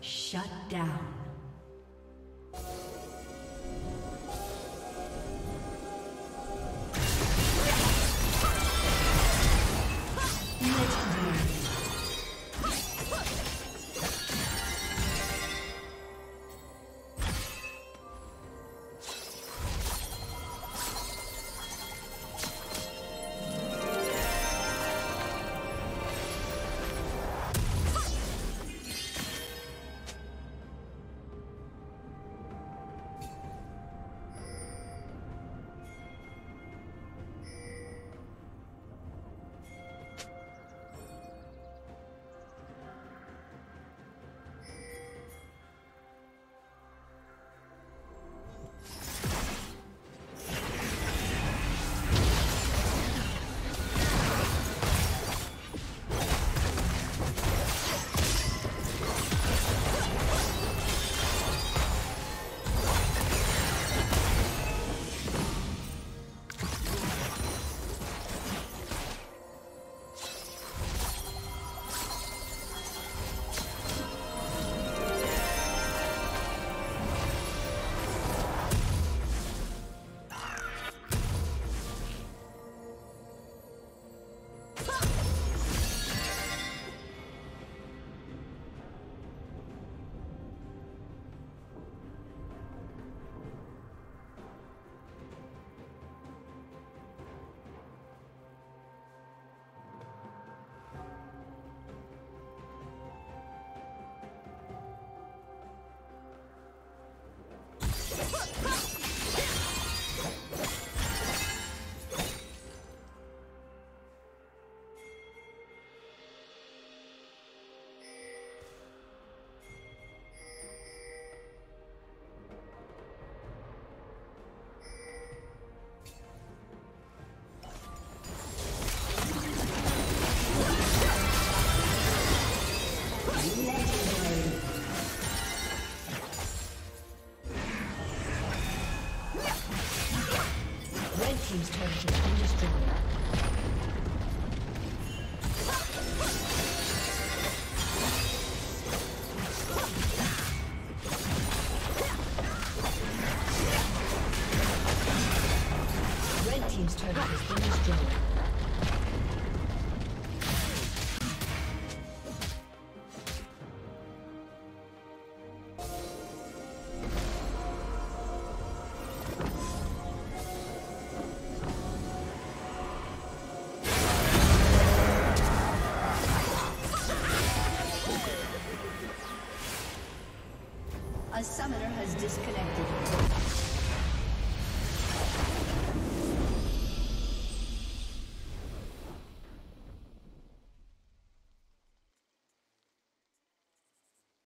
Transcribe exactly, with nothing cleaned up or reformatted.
Shut down. Team's turret has been destroyed. Red team's turret has been destroyed. Disconnected.